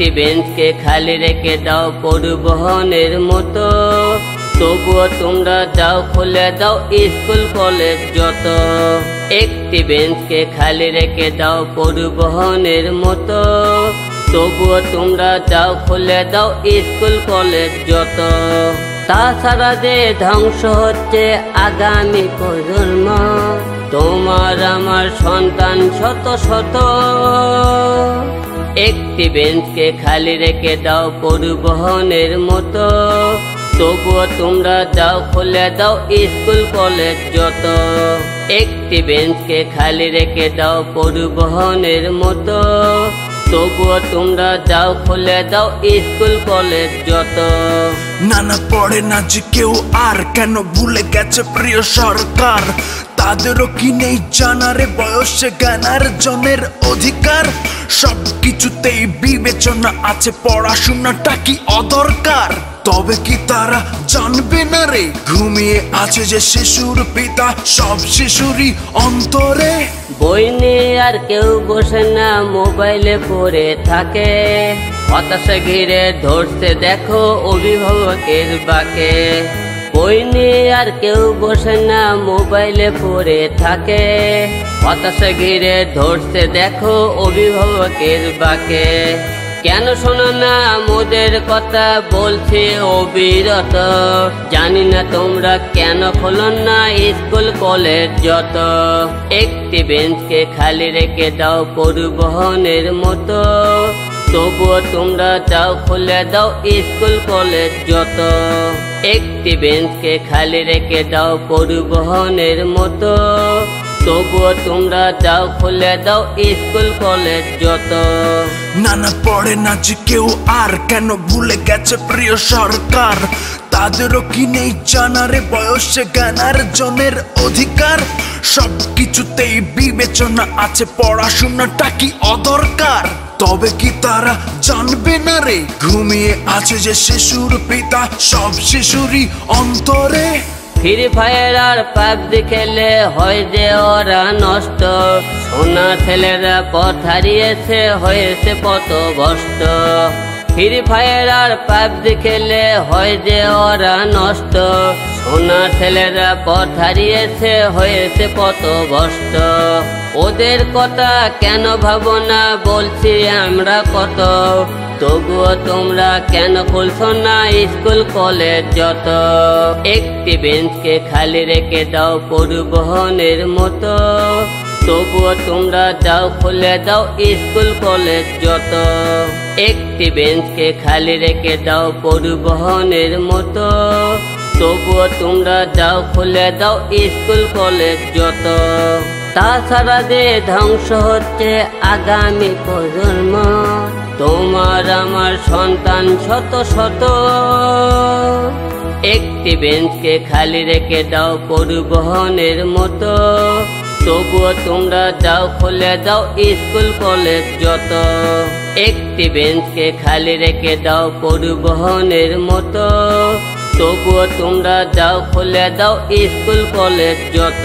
একটি বেঞ্চকে খালি রেখে দাও পরিবহনের মতো, তবুও তোমরা দাও খুলে দাও স্কুল কলেজ যত। একটি বেঞ্চকে খালি রেখে দাও পরিবহনের মতো, তবুও তোমরা দাও খুলে দাও স্কুল কলেজ যত। তাছাড়া যে ধ্বংস হচ্ছে আগামী প্রজন্ম, তোমার আমার সন্তান শত শত। একটি বেঞ্চকে খালি রেখে দাও পরিবহনের মতো, তবুও তোমরা দাও খুলে দাও স্কুল কলেজ যত। একটি বেঞ্চকে খালি রেখে দাও পরিবহনের মতো, তবুও তোমরা দাও খুলে দাও স্কুল কলেজ যত। নানা পড়ে না যে কেউ আর, কেন ভুলে গেছে প্রিয় সরকার? তাদেরও কি নেই জানারে বয়সে জ্ঞানার জনের অধিকার? সব কিছুতেই বিবেচনা আছে, পড়াশোনাটা কি অদরকার? তবে কি তারা জানবে না রে ঘুমিয়ে আছে যে শিশুর পিতা সব শিশুরই অন্তরে? বই নিয়ে আর কেউ বসে না, মোবাইলে পড়ে থাকে, হতাশা ঘিরে ধরতে দেখো অভিভাবকের বাঁকে। বই নিয়ে আর কেউ বসে না, মোবাইলে পড়ে থাকে, হতাশা ঘিরে ধরতে দেখো অভিভাবকের বাঁকে। কেন শোনো না মোদের কথা বলছে অবিরত? জানি না তোমরা কেন খোলো না স্কুল কলেজ যত। একটি বেঞ্চকে খালি রেখে দাও পরিবহনের মতো, তবুও তোমরা দাও খুলে দাও স্কুল কলেজ যত। একটি বেঞ্চকে খালি রেখে দাও পরিবহনের মতো, তবুও তোমরা দাও খুলে দাও স্কুল কলেজ যত। নানা পড়ে না যে কেউ আর, কেন ভুলে গেছে প্রিয় সরকার? তাদেরও কি নেই জানারে বয়সে জ্ঞানার জনের অধিকার? সব কিছুতেই বিবেচনা আছে, পড়াশোনাটা কি অদরকার? তবে কি তারা জানবে না রে ঘুমিয়ে আছে যে শিশুর পিতা সব শিশুরই অন্তরে? ফ্রি ফায়ার আর পাবজি খেলে হয় যে ওরা নষ্ট, সোনা ছেলেরা পথ হারিয়েছে হয়েছে পথভ্রষ্ট। ফ্রি ফায়ার আর পাবজি খেলে হয় যে ওরা নষ্ট, সোনা ছেলেরা পথ হারিয়েছে হয়েছে পথভ্রষ্ট। ওদের কথা কেন ভাবো না, বলছি আমরা কত, তবুও তোমরা কেন খুলছো না স্কুল কলেজ যত। একটি বেঞ্চকে খালি রেখে দাও পরিবহনের মতো, তবুও তোমরা দাও খুলে দাও স্কুল কলেজ যত। একটি বেঞ্চকে খালি রেখে দাও পরিবহনের মতো, তবুও তোমরা দাও খুলে দাও স্কুল কলেজ যত। তাছাড়া যে ধ্বংস হচ্ছে আগামী প্রজন্ম, তোমার আমার সন্তান শত শত। একটি বেঞ্চকে খালি রেখে দাও পরিবহনের মতো, তবুও তোমরা দাও খুলে দাও স্কুল কলেজ যত। একটি বেঞ্চকে খালি রেখে দাও পরিবহনের মতো, তবুও তোমরা দাও খুলে দাও স্কুল কলেজ যত।